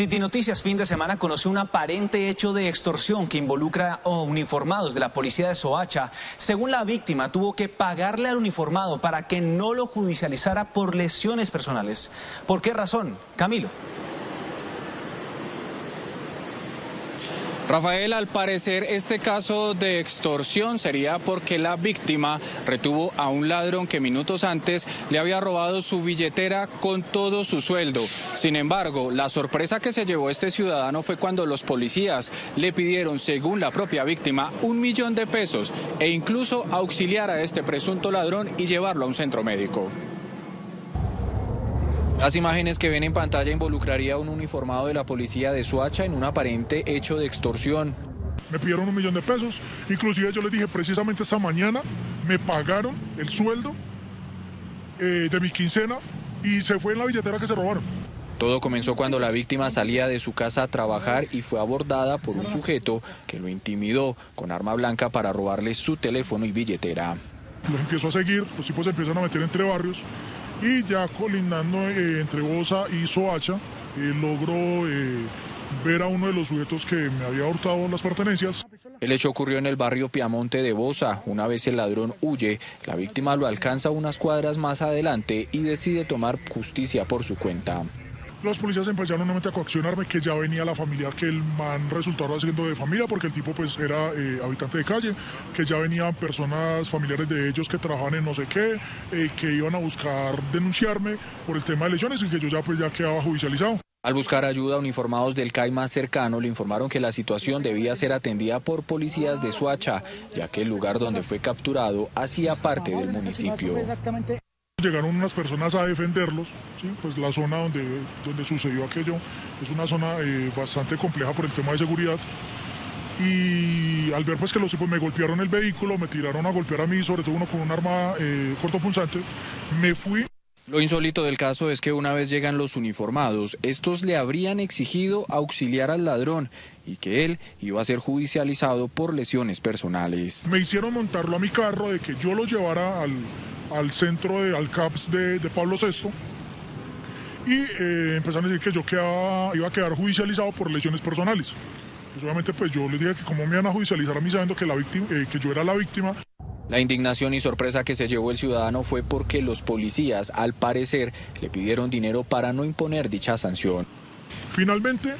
City Noticias fin de semana conoció un aparente hecho de extorsión que involucra a uniformados de la policía de Soacha. Según la víctima, tuvo que pagarle al uniformado para que no lo judicializara por lesiones personales. ¿Por qué razón? Camilo. Rafael, al parecer este caso de extorsión sería porque la víctima retuvo a un ladrón que minutos antes le había robado su billetera con todo su sueldo. Sin embargo, la sorpresa que se llevó este ciudadano fue cuando los policías le pidieron, según la propia víctima, 1 millón de pesos e incluso auxiliar a este presunto ladrón y llevarlo a un centro médico. Las imágenes que ven en pantalla involucraría a un uniformado de la policía de Soacha en un aparente hecho de extorsión. Me pidieron 1 millón de pesos, inclusive yo les dije precisamente esta mañana, me pagaron el sueldo de mi quincena y se fue en la billetera que se robaron. Todo comenzó cuando la víctima salía de su casa a trabajar y fue abordada por un sujeto que lo intimidó con arma blanca para robarle su teléfono y billetera. Los empiezo a seguir, los tipos se empiezan a meter entre barrios. Y ya colindando entre Bosa y Soacha, logró ver a uno de los sujetos que me había hurtado las pertenencias. El hecho ocurrió en el barrio Piamonte de Bosa. Una vez el ladrón huye, la víctima lo alcanza unas cuadras más adelante y decide tomar justicia por su cuenta. Los policías empezaron nuevamente a coaccionarme, que ya venía la familiar que el man resultaba haciendo de familia, porque el tipo pues era habitante de calle, que ya venían personas familiares de ellos que trabajaban en no sé qué, que iban a buscar denunciarme por el tema de lesiones y que yo ya quedaba judicializado. Al buscar ayuda, uniformados del CAI más cercano le informaron que la situación debía ser atendida por policías de Soacha, ya que el lugar donde fue capturado hacía parte del municipio. Llegaron unas personas a defenderlos, ¿sí? Pues la zona donde sucedió aquello es una zona bastante compleja por el tema de seguridad, y al ver pues que los tipos me golpearon el vehículo, me tiraron a golpear a mí, sobre todo uno con un arma cortopunzante, me fui. Lo insólito del caso es que una vez llegan los uniformados, estos le habrían exigido auxiliar al ladrón y que él iba a ser judicializado por lesiones personales. Me hicieron montarlo a mi carro, de que yo lo llevara al centro al CAPS de Pablo VI, y empezaron a decir que yo iba a quedar judicializado por lesiones personales. Pues obviamente pues yo les dije que cómo me iban a judicializar a mí sabiendo que que yo era la víctima. La indignación y sorpresa que se llevó el ciudadano fue porque los policías, al parecer, le pidieron dinero para no imponer dicha sanción. Finalmente,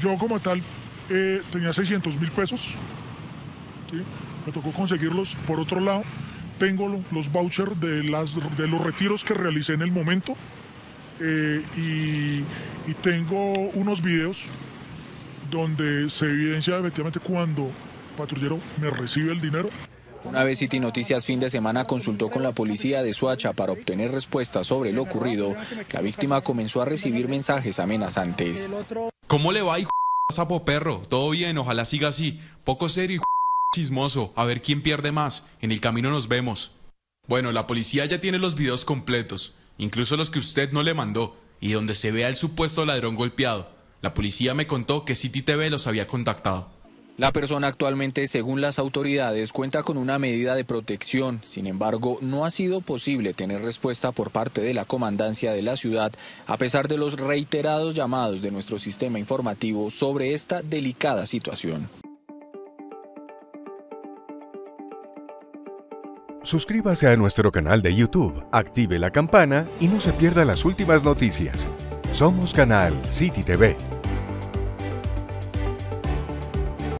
yo como tal tenía 600.000 pesos, ¿sí? Me tocó conseguirlos. Por otro lado, tengo los vouchers de los retiros que realicé en el momento, y tengo unos videos donde se evidencia efectivamente cuando el patrullero me recibe el dinero. Una vez City Noticias fin de semana consultó con la policía de Soacha para obtener respuestas sobre lo ocurrido, la víctima comenzó a recibir mensajes amenazantes. ¿Cómo le va, hijo de sapo perro? Todo bien, ojalá siga así. Poco serio, hijo chismoso, a ver quién pierde más, en el camino nos vemos. Bueno, la policía ya tiene los videos completos, incluso los que usted no le mandó, y donde se vea el supuesto ladrón golpeado. La policía me contó que CityTV los había contactado. La persona actualmente, según las autoridades, cuenta con una medida de protección. Sin embargo, no ha sido posible tener respuesta por parte de la comandancia de la ciudad, a pesar de los reiterados llamados de nuestro sistema informativo sobre esta delicada situación. Suscríbase a nuestro canal de YouTube, active la campana y no se pierda las últimas noticias. Somos Canal CityTV.